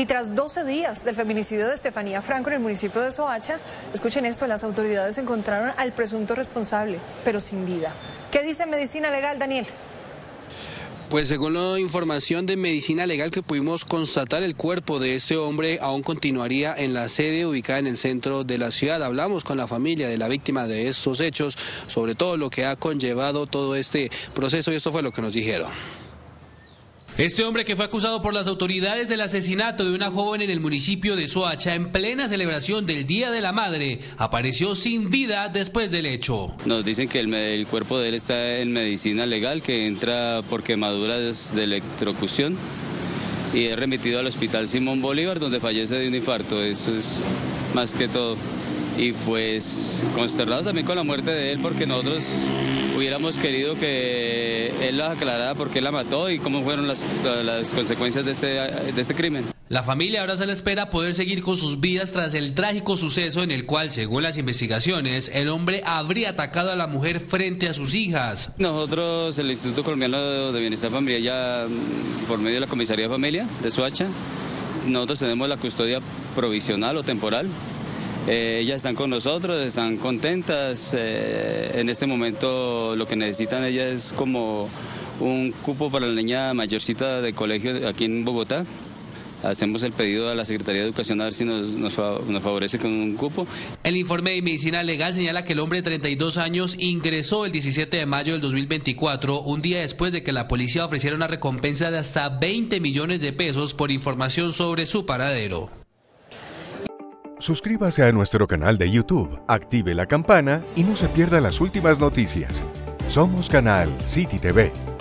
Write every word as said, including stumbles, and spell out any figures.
Y tras doce días del feminicidio de Estefanía Franco en el municipio de Soacha, escuchen esto, las autoridades encontraron al presunto responsable, pero sin vida. ¿Qué dice Medicina Legal, Daniel? Pues según la información de Medicina Legal que pudimos constatar, el cuerpo de este hombre aún continuaría en la sede ubicada en el centro de la ciudad. Hablamos con la familia de la víctima de estos hechos, sobre todo lo que ha conllevado todo este proceso, y esto fue lo que nos dijeron. Este hombre que fue acusado por las autoridades del asesinato de una joven en el municipio de Soacha en plena celebración del Día de la Madre apareció sin vida después del hecho. Nos dicen que el, el cuerpo de él está en medicina legal, que entra por quemaduras de electrocución y es remitido al hospital Simón Bolívar, donde fallece de un infarto. Eso es más que todo. Y pues consternados también con la muerte de él, porque nosotros hubiéramos querido que él nos aclarara por qué la mató y cómo fueron las, las consecuencias de este, de este crimen. La familia ahora se le espera poder seguir con sus vidas tras el trágico suceso en el cual, según las investigaciones, el hombre habría atacado a la mujer frente a sus hijas. Nosotros, el Instituto Colombiano de Bienestar Familiar, ya por medio de la Comisaría de Familia de Soacha, nosotros tenemos la custodia provisional o temporal. Eh, ellas están con nosotros, están contentas, eh, en este momento lo que necesitan ellas es como un cupo para la niña mayorcita de colegio aquí en Bogotá. Hacemos el pedido a la Secretaría de Educación a ver si nos, nos, nos favorece con un cupo. El informe de Medicina Legal señala que el hombre de treinta y dos años ingresó el diecisiete de mayo del dos mil veinticuatro, un día después de que la policía ofreciera una recompensa de hasta veinte millones de pesos por información sobre su paradero. Suscríbase a nuestro canal de YouTube, active la campana y no se pierda las últimas noticias. Somos Canal City T V.